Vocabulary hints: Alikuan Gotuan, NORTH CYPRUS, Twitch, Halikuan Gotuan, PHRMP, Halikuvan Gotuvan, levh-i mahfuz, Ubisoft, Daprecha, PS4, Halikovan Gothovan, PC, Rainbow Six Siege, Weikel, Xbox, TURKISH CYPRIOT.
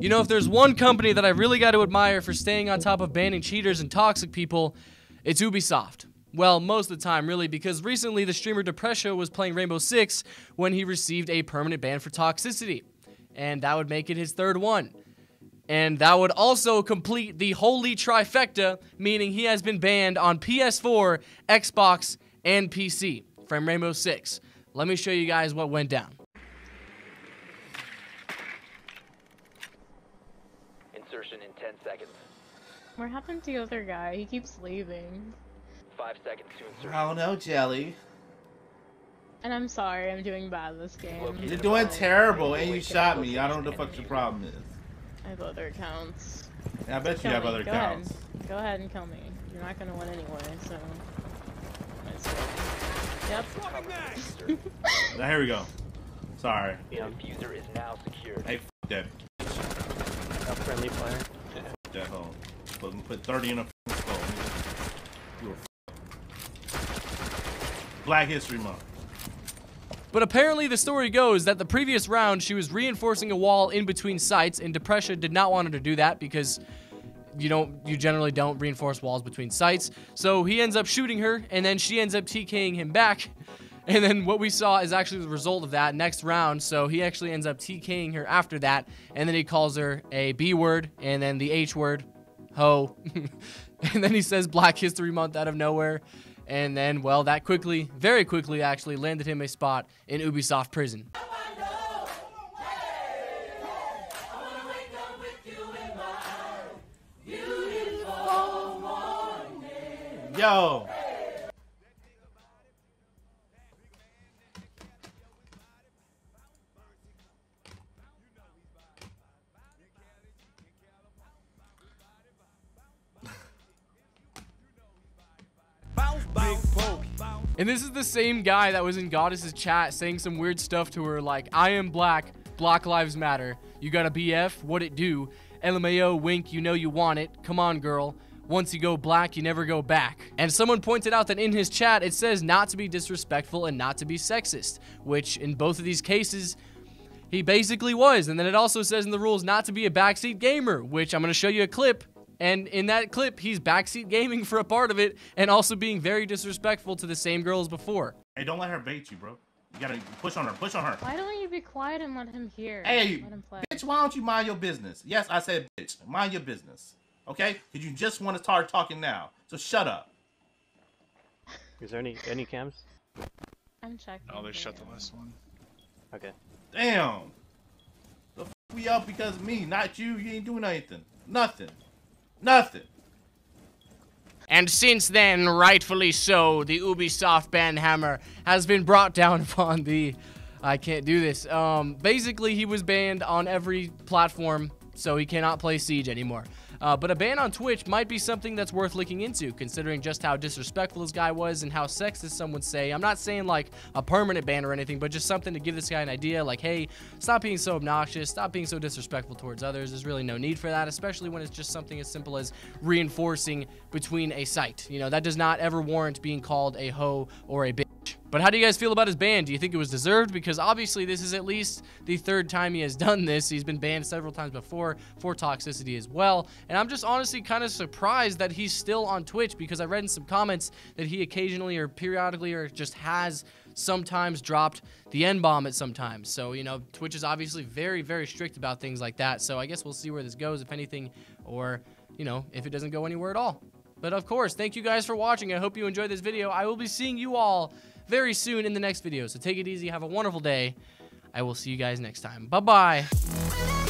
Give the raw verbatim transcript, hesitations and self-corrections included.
You know, if there's one company that I really got to admire for staying on top of banning cheaters and toxic people, it's Ubisoft. Well, most of the time, really, because recently the streamer Daprecha was playing Rainbow Six when he received a permanent ban for toxicity. And that would make it his third one. And that would also complete the holy trifecta, meaning he has been banned on P S four, Xbox, and P C from Rainbow Six. Let me show you guys what went down. ten seconds. What happened to the other guy? He keeps leaving. Five seconds to insert. I don't know, Jelly. And I'm sorry, I'm doing bad this game. You're doing terrible, and you shot me. I don't know what the fuck your problem is. I have other accounts. Yeah, I bet you have other accounts. Go ahead and kill me. You're not gonna win anyway, so. Yep. Now here we go. Sorry. The diffuser is now secured. Hey, f that. A friendly player. That hole. Put, put thirty in a skull. You a Black History Month. But apparently the story goes that the previous round she was reinforcing a wall in between sites, and Daprecha did not want her to do that because you don't you generally don't reinforce walls between sites. So he ends up shooting her, and then she ends up TKing him back. And then what we saw is actually the result of that next round. So he actually ends up TKing her after that. And then he calls her a B word and then the H word, ho. And then he says Black History Month out of nowhere. And then, well, that quickly, very quickly actually landed him a spot in Ubisoft prison. Yo. And this is the same guy that was in Goddess's chat saying some weird stuff to her, like, I am black, Black Lives Matter, you got a B F, what it do, L M A O, wink, you know you want it, come on girl, once you go black, you never go back. And someone pointed out that in his chat, it says not to be disrespectful and not to be sexist, which in both of these cases, he basically was. And then it also says in the rules not to be a backseat gamer, which I'm going to show you a clip. And in that clip, he's backseat gaming for a part of it and also being very disrespectful to the same girl as before. Hey, don't let her bait you, bro. You gotta push on her, push on her. Why don't you be quiet and let him hear? Hey, let him play. Bitch, why don't you mind your business? Yes, I said bitch, mind your business. Okay? Because you just want to start talking now. So shut up. Is there any, any cams? I'm checking. Oh, they shut the last one. Okay. Damn. The f we up because of me, not you. You ain't doing anything. Nothing. Nothing. And since then, rightfully so, the Ubisoft ban hammer has been brought down upon the... I can't do this. Um, basically, he was banned on every platform, so he cannot play Siege anymore. Uh, but a ban on Twitch might be something that's worth looking into, considering just how disrespectful this guy was and how sexist some would say. I'm not saying, like, a permanent ban or anything, but just something to give this guy an idea, like, hey, stop being so obnoxious, stop being so disrespectful towards others. There's really no need for that, especially when it's just something as simple as reinforcing between a site. You know, that does not ever warrant being called a hoe or a bitch. But how do you guys feel about his ban? Do you think it was deserved? Because obviously this is at least the third time he has done this. He's been banned several times before for toxicity as well. And I'm just honestly kind of surprised that he's still on Twitch, because I read in some comments that he occasionally or periodically or just has sometimes dropped the N-bomb at some times. So, you know, Twitch is obviously very, very strict about things like that. So I guess we'll see where this goes, if anything, or, you know, if it doesn't go anywhere at all. But of course, thank you guys for watching. I hope you enjoyed this video. I will be seeing you all very soon in the next video. So take it easy. Have a wonderful day. I will see you guys next time. Bye-bye.